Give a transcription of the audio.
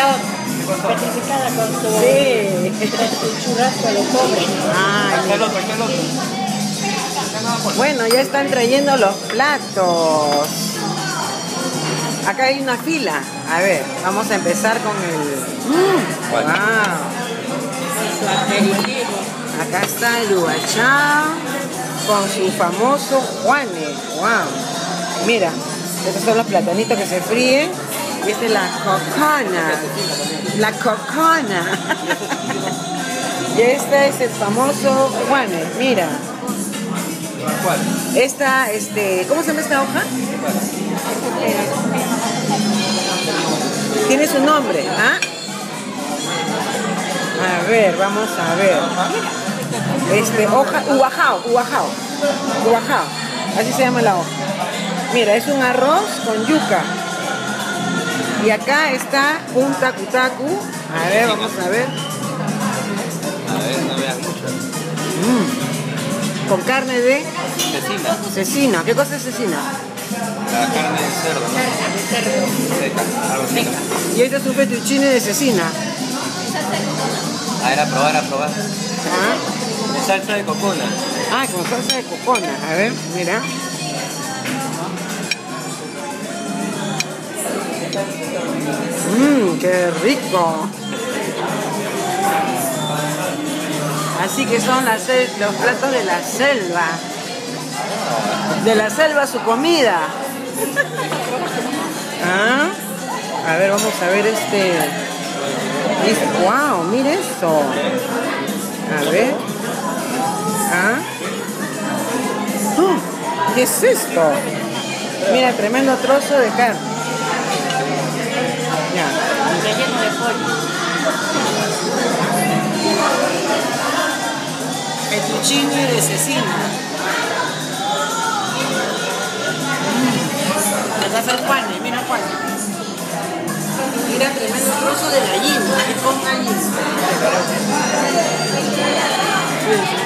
petrificada. Petrificada con tu, sí, con tu churrasco a los pobres. Ay. El otro, el otro. Bueno, ya están trayendo los platos. Acá hay una fila. A ver, vamos a empezar con el... Wow. Acá está el Uvachado con su famoso Juanes. Wow. Mira, estos son los platanitos que se fríen. Y esta es la cocona. La cocona. Y este es el famoso Juanes. Mira. Esta, ¿cómo se llama esta hoja? Tiene su nombre, ¿ah? A ver, vamos a ver. Hoja, Uvachado. Así se llama la hoja. Mira, es un arroz con yuca. Y acá está un tacu-tacu. A ver, vamos a ver. A ver, no veas mucho. Con carne de... Cecina. Cecina. ¿Qué cosa es cecina? La carne de cerdo, ¿no? Seca. Y este es un fettuccine de cecina. A ver, a probar. ¿Ah? Con salsa de cocona. Ah, con salsa de cocona. A ver, mira. Mmm, qué rico. Así que son los platos de la selva. De la selva su comida. ¿Ah? A ver, vamos a ver wow, mire eso. A ver. ¿Ah? ¿Qué es esto? Mira, tremendo trozo de carne. Relleno de pollo. Fettuccine de cecina. Acá está el Juanes, mira Juanes. Mira, tremendo trozo de gallina, con gallina.